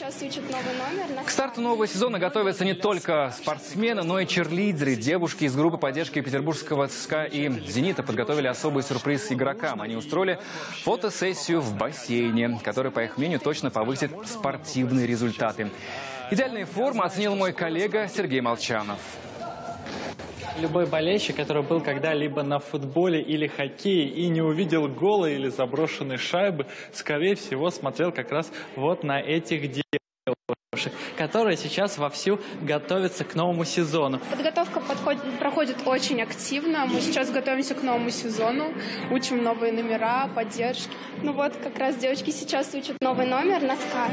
сейчас ищут новый номер. К старту нового сезона готовятся не только спортсмены, но и черлидеры. Девушки из группы поддержки петербургского ЦСКА и «Зенита» подготовили особый сюрприз игрокам. Они устроили фотосессию в бассейне, которая, по их мнению, точно повысит спортивные результаты. Идеальные формы оценил мой коллега Сергей Молчанов. Любой болельщик, который был когда-либо на футболе или хоккее и не увидел гола или заброшенной шайбы, скорее всего, смотрел как раз вот на этих девушек, которые сейчас вовсю готовятся к новому сезону. Подготовка проходит очень активно. Мы сейчас готовимся к новому сезону, учим новые номера, поддержки. Ну вот, как раз девочки сейчас учат новый номер на СКА.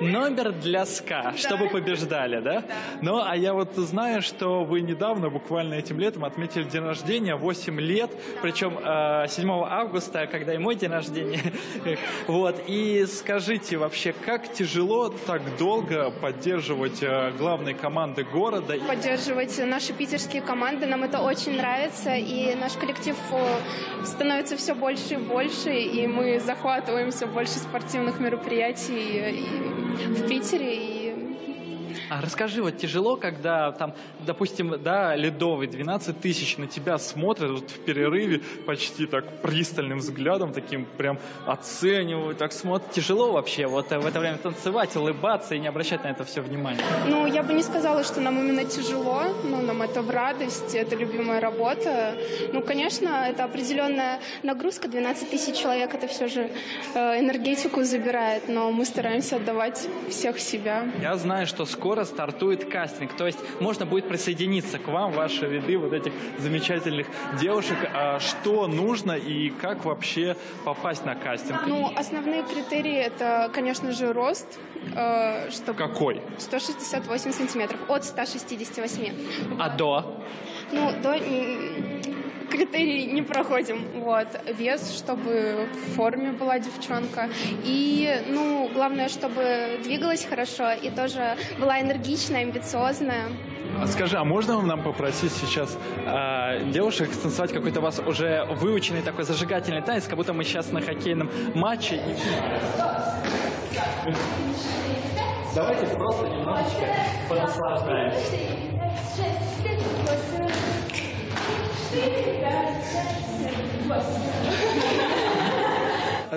Номер для СКА, да. Чтобы побеждали, да? Да? Ну, а я вот знаю, что вы недавно, буквально этим летом, отметили день рождения, 8 лет, да. Причем 7 августа, когда и мой день рождения. Вот, и скажите вообще, как тяжело так долго поддерживать главные команды города? Поддерживать наши питерские команды, нам это очень нравится, и наш коллектив становится все больше и больше, и мы захватываем все больше спортивных мероприятий в Питере. А расскажи, вот тяжело, когда там, допустим, да, ледовый 12 тысяч на тебя смотрят вот, в перерыве почти так пристальным взглядом, таким прям оценивают, так смотрят. Тяжело вообще вот в это время танцевать, улыбаться и не обращать на это все внимания? Ну, я бы не сказала, что нам именно тяжело, но нам это в радость, это любимая работа. Ну, конечно, это определенная нагрузка, 12 тысяч человек, это все же энергетику забирает, но мы стараемся отдавать всех себя. Я знаю, что скоро стартует кастинг, то есть можно будет присоединиться к вам, ваши ряды вот этих замечательных девушек. А что нужно и как вообще попасть на кастинг? Ну, основные критерии это, конечно же, рост. Чтобы... Какой? 168 сантиметров, от 168. А до? Ну, до... Критерии не проходим. Вот. Вес, чтобы в форме была девчонка. И, ну, главное, чтобы двигалась хорошо и тоже была энергичная, амбициозная. Скажи, а можно нам попросить сейчас девушек станцевать какой-то у вас уже выученный такой зажигательный танец, как будто мы сейчас на хоккейном матче? Давайте просто немножечко понаслаждаемся.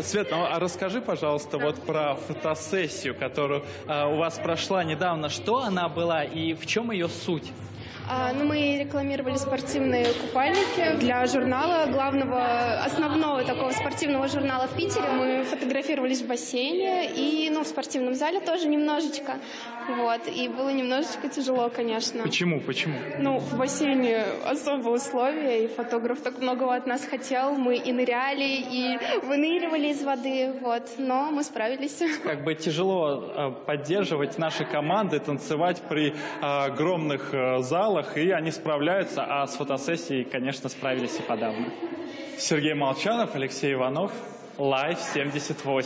Свет, ну, а расскажи, пожалуйста, вот про фотосессию, которую у вас прошла недавно. Что она была и в чем ее суть? Ну, мы рекламировали спортивные купальники для журнала, главного, основного такого спортивного журнала в Питере. Мы фотографировались в бассейне и, ну, в спортивном зале тоже немножечко. Вот, и было немножечко тяжело, конечно. Почему, почему? Ну, в бассейне особые условия, и фотограф так многого от нас хотел. Мы и ныряли, и выныривали из воды, вот, но мы справились. Как бы тяжело поддерживать наши команды, танцевать при огромных залах, и они справляются, а с фотосессией, конечно, справились и подавно. Сергей Молчанов, Алексей Иванов, Life 78.